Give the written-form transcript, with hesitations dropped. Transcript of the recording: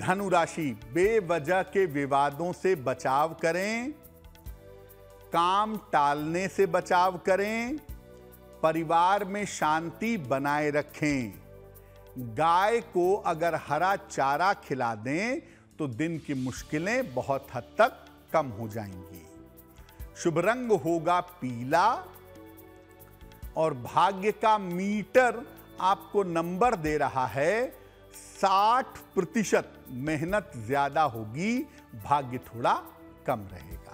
धनु राशि, बेवजह के विवादों से बचाव करें, काम टालने से बचाव करें, परिवार में शांति बनाए रखें। गाय को अगर हरा चारा खिला दें तो दिन की मुश्किलें बहुत हद तक कम हो जाएंगी। शुभ रंग होगा पीला और भाग्य का मीटर आपको नंबर दे रहा है 60%। मेहनत ज्यादा होगी, भाग्य थोड़ा कम रहेगा।